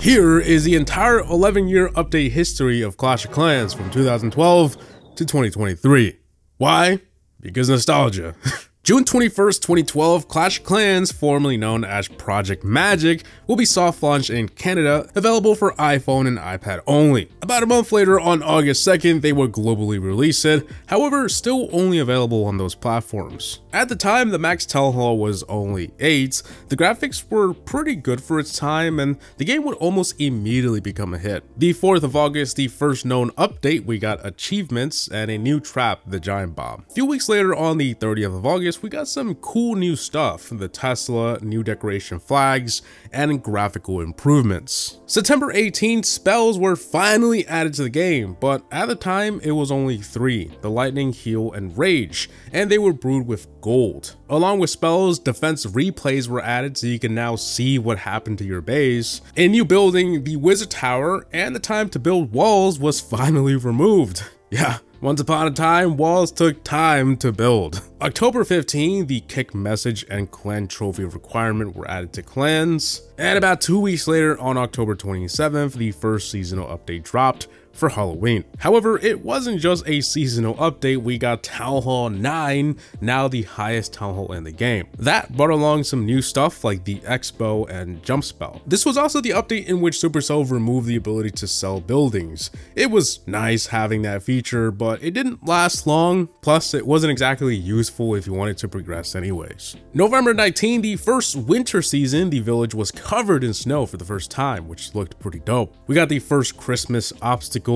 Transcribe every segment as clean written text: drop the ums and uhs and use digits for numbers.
Here is the entire 11-year update history of Clash of Clans from 2012 to 2023. Why? Because nostalgia. June 21st, 2012, Clash of Clans, formerly known as Project Magic, will be soft launched in Canada, available for iPhone and iPad only. About a month later, on August 2nd, they will globally release it, however, still only available on those platforms. At the time, the max Town Hall was only 8, the graphics were pretty good for its time, and the game would almost immediately become a hit. The 4th of August, the first known update, we got achievements and a new trap, the giant bomb. A few weeks later, on the 30th of August, we got some cool new stuff, the Tesla, new decoration flags, and graphical improvements. September 18th, spells were finally added to the game, but at the time it was only 3, the lightning, heal, and rage, and they were brewed with gold. Along with spells, defense replays were added so you can now see what happened to your base. A new building, the wizard tower, and the time to build walls was finally removed. Yeah. Once upon a time, walls took time to build. October 15, the kick message and clan trophy requirement were added to clans. And about 2 weeks later, on October 27th, the first seasonal update dropped for Halloween. However, it wasn't just a seasonal update, we got Town Hall 9, now the highest Town Hall in the game. That brought along some new stuff like the Expo and Jump Spell. This was also the update in which Supercell removed the ability to sell buildings. It was nice having that feature, but it didn't last long, plus it wasn't exactly useful if you wanted to progress anyways. November 19, the first winter season, the village was covered in snow for the first time, which looked pretty dope. We got the first Christmas obstacle,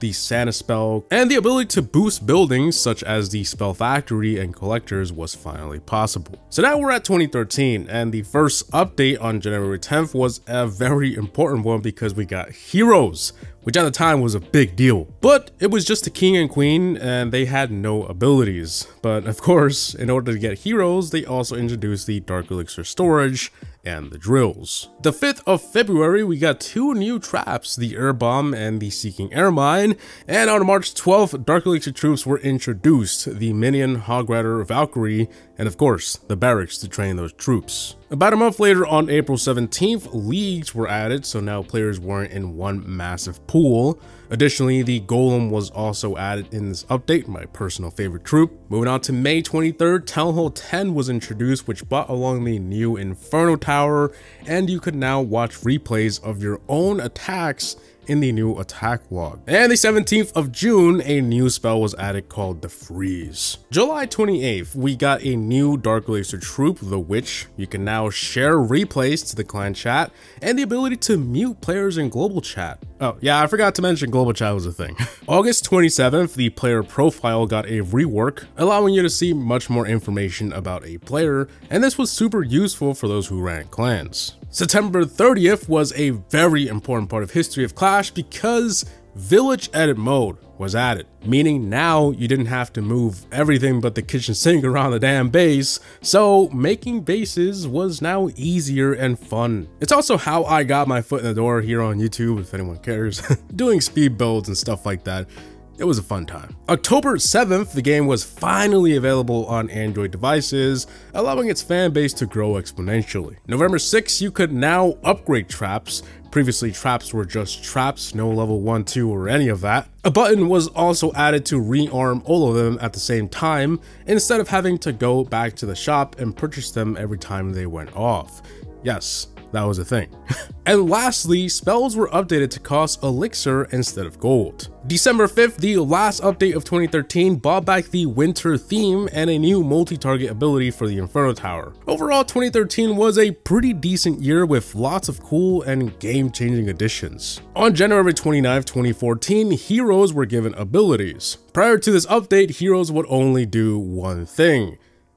the Santa spell, and the ability to boost buildings such as the spell factory and collectors was finally possible. So now we're at 2013, and the first update on January 10th was a very important one because we got heroes, which at the time was a big deal. But it was just the king and queen and they had no abilities. But of course, in order to get heroes, they also introduced the dark elixir storage and the drills. The 5th of February, we got 2 new traps, the air bomb and the seeking air mine. And on March 12th, dark elixir troops were introduced, the minion, hog rider, Valkyrie, and of course, the barracks to train those troops. About a month later, on April 17th, leagues were added, so now players weren't in one massive pool. Additionally, the golem was also added in this update, my personal favorite troop. Moving on to May 23rd, Town Hall 10 was introduced, which brought along the new Inferno Tower, and you could now watch replays of your own attacks in the new attack log. And the 17th of June, a new spell was added called the Freeze. July 28th, we got a new dark elixir troop, the Witch. You can now share replays to the clan chat and the ability to mute players in global chat. Oh yeah, I forgot to mention global chat was a thing. August 27th, the player profile got a rework, allowing you to see much more information about a player, and this was super useful for those who ran clans. September 30th was a very important part of history of Clash because village edit mode was added, meaning now you didn't have to move everything but the kitchen sink around the damn base, so making bases was now easier and fun. It's also how I got my foot in the door here on YouTube, if anyone cares. Doing speed builds and stuff like that. It was a fun time. October 7th, the game was finally available on Android devices, allowing its fan base to grow exponentially. November 6th, you could now upgrade traps. Previously, traps were just traps, no level 1, 2, or any of that. A button was also added to rearm all of them at the same time, instead of having to go back to the shop and purchase them every time they went off. Yes, that was a thing. And lastly, spells were updated to cost elixir instead of gold. December 5th, the last update of 2013, brought back the winter theme and a new multi-target ability for the Inferno Tower. Overall, 2013 was a pretty decent year with lots of cool and game-changing additions. On January 29th, 2014, heroes were given abilities. Prior to this update, heroes would only do one thing: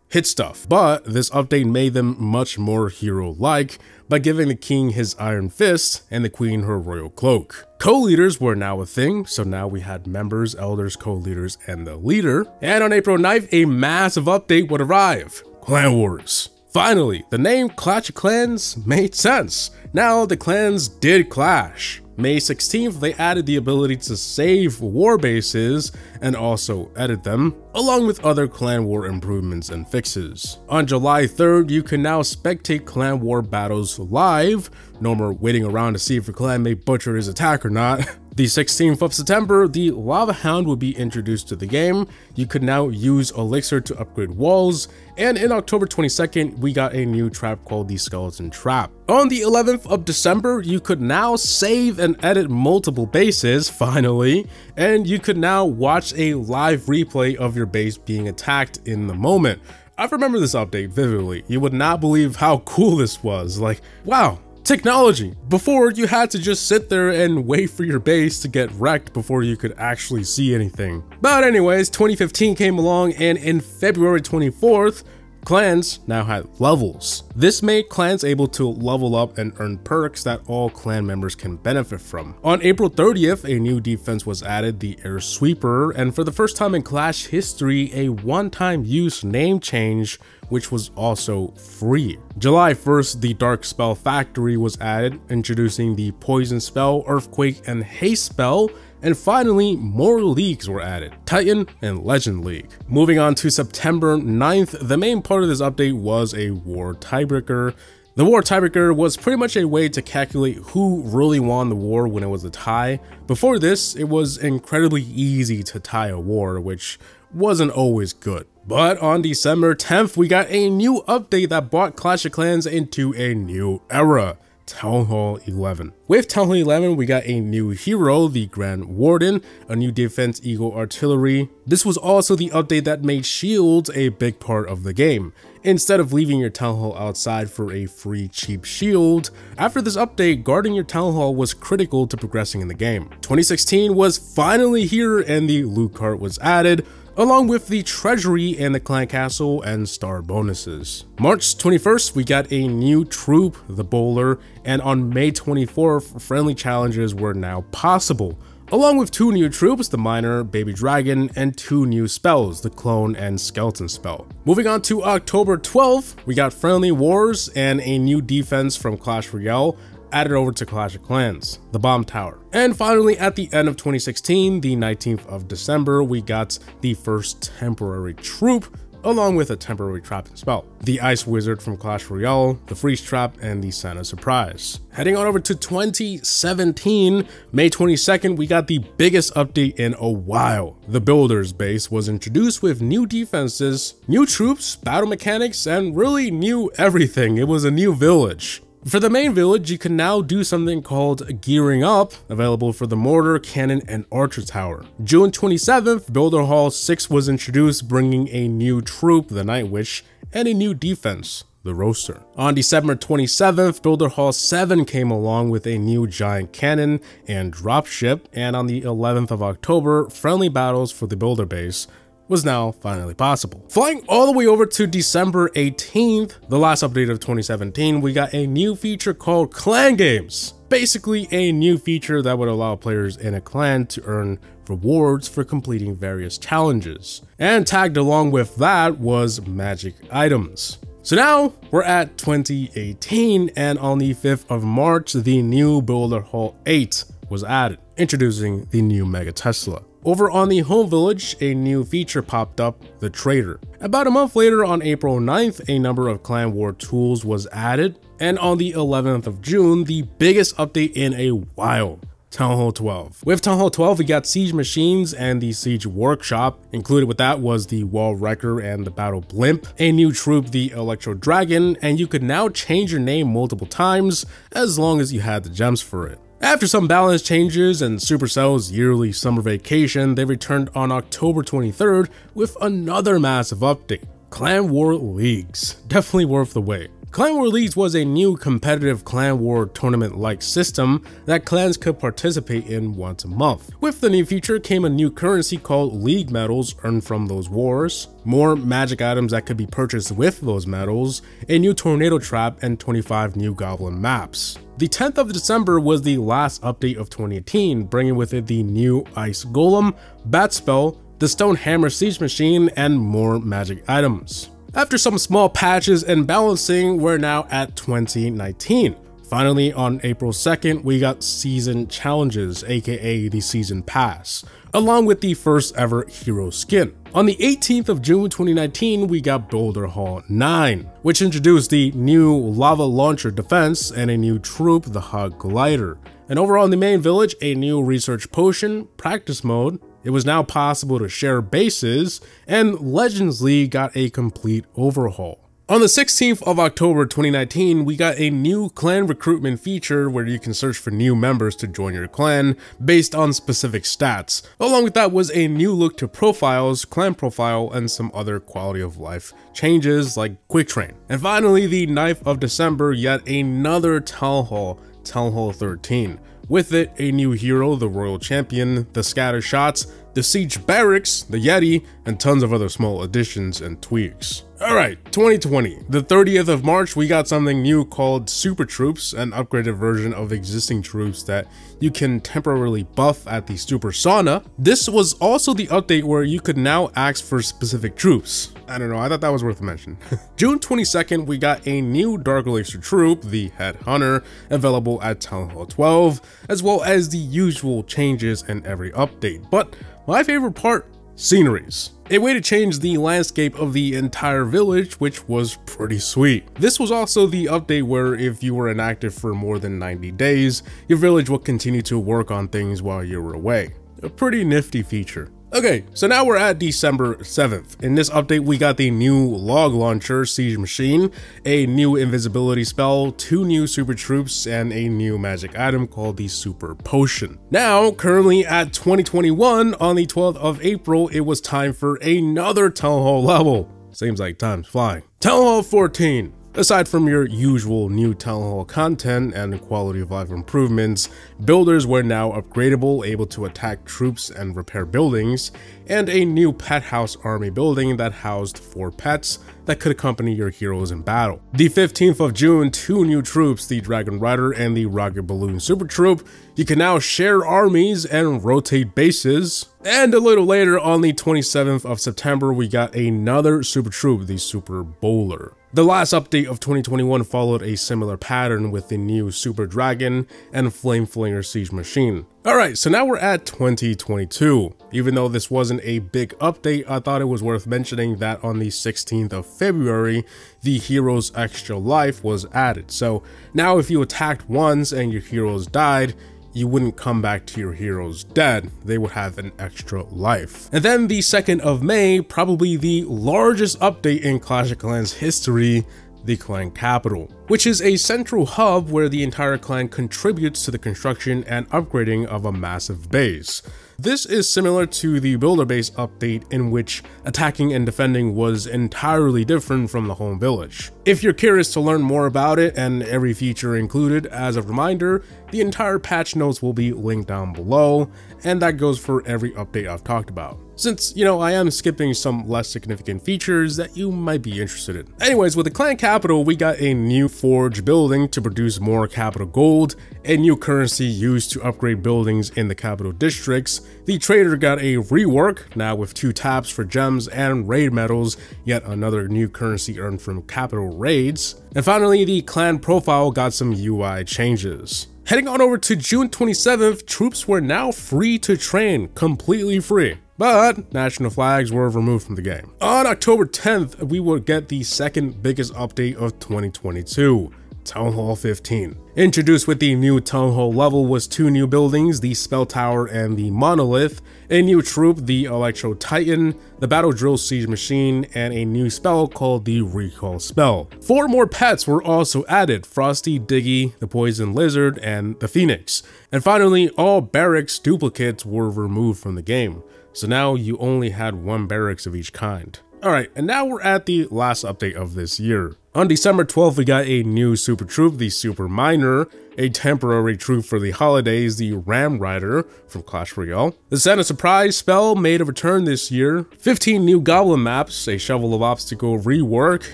hit stuff, but this update made them much more hero-like by giving the king his iron fist and the queen her royal cloak. Co-leaders were now a thing, so now we had members, elders, co-leaders, and the leader. And on April 9th, a massive update would arrive, Clan Wars. Finally, the name Clash of Clans made sense. Now the clans did clash. May 16th, they added the ability to save war bases and also edit them, along with other Clan War improvements and fixes. On July 3rd, you can now spectate Clan War battles live, no more waiting around to see if your clan may butcher his attack or not. The 16th of September, the Lava Hound will be introduced to the game. You could now use Elixir to upgrade walls, and in October 22nd, we got a new trap called the Skeleton Trap. On the 11th of December, you could now save and edit multiple bases, finally, and you could now watch a live replay of your base being attacked in the moment. I remember this update vividly. You would not believe how cool this was. Like, wow. Technology! Before, you had to just sit there and wait for your base to get wrecked before you could actually see anything. But anyways, 2015 came along, and in February 24th, clans now had levels. This made clans able to level up and earn perks that all clan members can benefit from. On April 30th, a new defense was added, the Air Sweeper, and for the first time in Clash history, a one-time use name change, which was also free. July 1st, the Dark Spell Factory was added, introducing the Poison Spell, Earthquake, and Haste Spell, and finally, more leagues were added, Titan and Legend League. Moving on to September 9th, the main part of this update was a War Tiebreaker. The War Tiebreaker was pretty much a way to calculate who really won the war when it was a tie. Before this, it was incredibly easy to tie a war, which wasn't always good. But on December 10th, we got a new update that brought Clash of Clans into a new era, Town Hall 11. With Town Hall 11, we got a new hero, the Grand Warden, a new defense, Eagle Artillery. This was also the update that made shields a big part of the game. Instead of leaving your town hall outside for a free cheap shield, after this update, guarding your town hall was critical to progressing in the game. 2016 was finally here, and the loot cart was added, along with the treasury and the clan castle and star bonuses. March 21st, we got a new troop, the bowler, and on May 24th, friendly challenges were now possible, along with two new troops, the Miner, Baby Dragon, and two new spells, the Clone and Skeleton Spell. Moving on to October 12th, we got Friendly Wars and a new defense from Clash Royale added over to Clash of Clans, the Bomb Tower. And finally, at the end of 2016, the 19th of December, we got the first temporary troop, along with a temporary trap and spell, the Ice Wizard from Clash Royale, the Freeze Trap, and the Santa Surprise. Heading on over to 2017, May 22nd, we got the biggest update in a while. The Builders Base was introduced with new defenses, new troops, battle mechanics, and really new everything. It was a new village. For the main village, you can now do something called Gearing Up, available for the Mortar, Cannon, and Archer Tower. June 27th, Builder Hall 6 was introduced, bringing a new troop, the Night Witch, and a new defense, the Roaster. On December 27th, Builder Hall 7 came along with a new Giant Cannon and Dropship, and on the 11th of October, friendly battles for the Builder Base was now finally possible. Flying all the way over to December 18th, the last update of 2017, we got a new feature called Clan Games. Basically a new feature that would allow players in a clan to earn rewards for completing various challenges. And tagged along with that was magic items. So now we're at 2018, and on the 5th of March, the new Builder Hall 8 was added, introducing the new Mega Tesla. Over on the home village, a new feature popped up, the Trader. About a month later, on April 9th, a number of Clan War tools was added, and on the 11th of June, the biggest update in a while, Town Hall 12. With Town Hall 12, we got Siege Machines and the Siege Workshop. Included with that was the Wall Wrecker and the Battle Blimp, a new troop, the Electro Dragon, and you could now change your name multiple times as long as you had the gems for it. After some balance changes and Supercell's yearly summer vacation, they returned on October 23rd with another massive update, Clan War Leagues. Definitely worth the wait. Clan War Leagues was a new competitive Clan War tournament-like system that clans could participate in once a month. With the new feature came a new currency called League Medals earned from those wars, more magic items that could be purchased with those medals, a new tornado trap, and 25 new goblin maps. The 10th of December was the last update of 2018, bringing with it the new Ice Golem, Bat Spell, the Stone Hammer Siege Machine, and more magic items. After some small patches and balancing, we're now at 2019. Finally, on April 2nd, we got Season Challenges, aka the Season Pass, along with the first ever hero skin. On the 18th of June 2019, we got Builder Hall 9, which introduced the new Lava Launcher Defense and a new troop, the Hog Glider. And overall in the main village, a new Research Potion, Practice Mode, it was now possible to share bases, and Legends League got a complete overhaul. On the 16th of October 2019, we got a new clan recruitment feature where you can search for new members to join your clan based on specific stats. Along with that was a new look to profiles, clan profile, and some other quality of life changes like Quick Train. And finally, the 9th of December, yet another Town Hall, Town Hall 13. With it, a new hero, the Royal Champion, the Scatter Shots, the Siege Barracks, the Yeti, and tons of other small additions and tweaks. Alright, 2020. The 30th of March, we got something new called Super Troops, an upgraded version of existing troops that you can temporarily buff at the Super Sauna. This was also the update where you could now ask for specific troops. I don't know, I thought that was worth a mention. June 22nd, we got a new Dark Elixir troop, the Headhunter, available at Town Hall 12, as well as the usual changes in every update. But my favorite part, sceneries. A way to change the landscape of the entire village, which was pretty sweet. This was also the update where if you were inactive for more than 90 days, your village would continue to work on things while you were away. A pretty nifty feature. Okay, so now we're at December 7th. In this update, we got the new Log Launcher, Siege Machine, a new Invisibility Spell, two new Super Troops, and a new magic item called the Super Potion. Now, currently at 2021, on the 12th of April, it was time for another Town Hall level. Seems like time's flying. Town Hall 14. Aside from your usual new Town Hall content and quality of life improvements, builders were now upgradable, able to attack troops and repair buildings, and a new pet house army building that housed 4 pets that could accompany your heroes in battle. The 15th of June, 2 new troops, the Dragon Rider and the Rocket Balloon Super Troop. You can now share armies and rotate bases. And a little later, on the 27th of September, we got another Super Troop, the Super Bowler. The last update of 2021 followed a similar pattern with the new Super Dragon and Flame Flinger Siege Machine. Alright, so now we're at 2022. Even though this wasn't a big update, I thought it was worth mentioning that on the 16th of February, the hero's extra life was added. So now if you attacked once and your heroes died, you wouldn't come back to your heroes dead, they would have an extra life. And then the 2nd of May, probably the largest update in Clash of Clans history, the Clan Capital, which is a central hub where the entire clan contributes to the construction and upgrading of a massive base. This is similar to the Builder Base update in which attacking and defending was entirely different from the home village. If you're curious to learn more about it and every feature included, as a reminder, the entire patch notes will be linked down below, and that goes for every update I've talked about. Since, you know, I am skipping some less significant features that you might be interested in. Anyways, with the Clan Capital, we got a new forge building to produce more capital gold, a new currency used to upgrade buildings in the capital districts, the trader got a rework, now with 2 taps for gems and raid medals, yet another new currency earned from capital raids, and finally the clan profile got some UI changes. Heading on over to June 27th, troops were now free to train, completely free. But national flags were removed from the game. On October 10th, we will get the second biggest update of 2022, Town Hall 15. Introduced with the new Town Hall level was 2 new buildings, the Spell Tower and the Monolith, a new troop, the Electro Titan, the Battle Drill Siege Machine, and a new spell called the Recall Spell. 4 more pets were also added, Frosty, Diggy, the Poison Lizard, and the Phoenix. And finally, all barracks duplicates were removed from the game. So now you only had 1 barracks of each kind. Alright, and now we're at the last update of this year. On December 12th, we got a new super troop, the Super Miner, a temporary troop for the holidays, the Ram Rider from Clash Royale. The Santa Surprise spell made a return this year, 15 new goblin maps, a Shovel of Obstacle rework,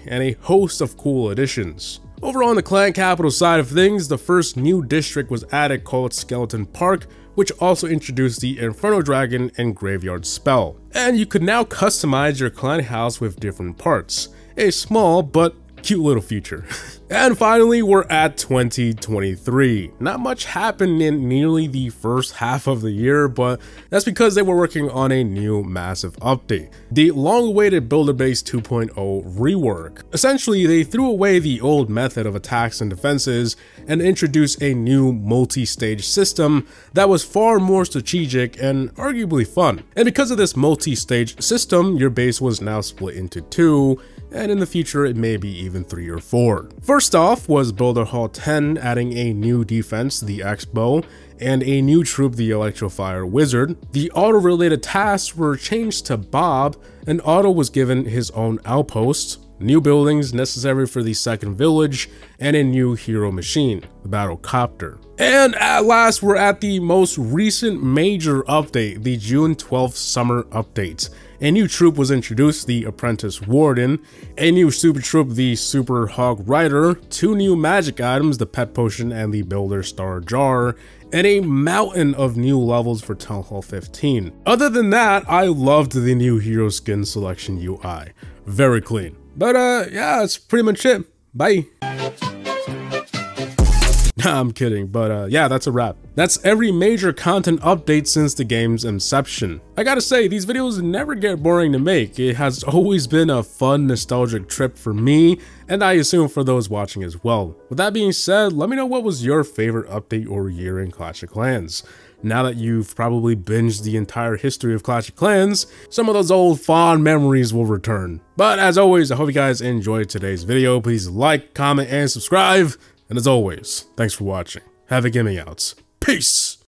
and a host of cool additions. Over on the Clan Capital side of things, the first new district was added called Skeleton Park, which also introduced the Inferno Dragon and Graveyard Spell. And you could now customize your clan house with different parts. A small but cute little future. And finally, we're at 2023. Not much happened in nearly the first half of the year, but that's because they were working on a new massive update, the long-awaited Builder Base 2.0 rework. Essentially, they threw away the old method of attacks and defenses and introduced a new multi-stage system that was far more strategic and arguably fun. And because of this multi-stage system, your base was now split into two, and in the future it may be even 3 or 4. First off was Builder Hall 10, adding a new defense, the X-Bow, and a new troop, the Electrofire Wizard. The auto-related tasks were changed to Bob, and Otto was given his own outpost, new buildings necessary for the second village, and a new hero machine, the Battle Copter. And at last, we're at the most recent major update, the June 12th Summer Update. A new troop was introduced, the Apprentice Warden, a new super troop, the Super Hog Rider, 2 new magic items, the Pet Potion and the Builder Star Jar, and a mountain of new levels for Town Hall 15. Other than that, I loved the new hero skin selection UI. Very clean. But yeah, that's pretty much it. Bye. Nah, I'm kidding, but yeah, that's a wrap. That's every major content update since the game's inception. I gotta say, these videos never get boring to make. It has always been a fun, nostalgic trip for me, and I assume for those watching as well. With that being said, let me know what was your favorite update or year in Clash of Clans. Now that you've probably binged the entire history of Clash of Clans, some of those old fond memories will return. But as always, I hope you guys enjoyed today's video. Please like, comment, and subscribe. And as always, thanks for watching. HaVoC Gaming out. Peace!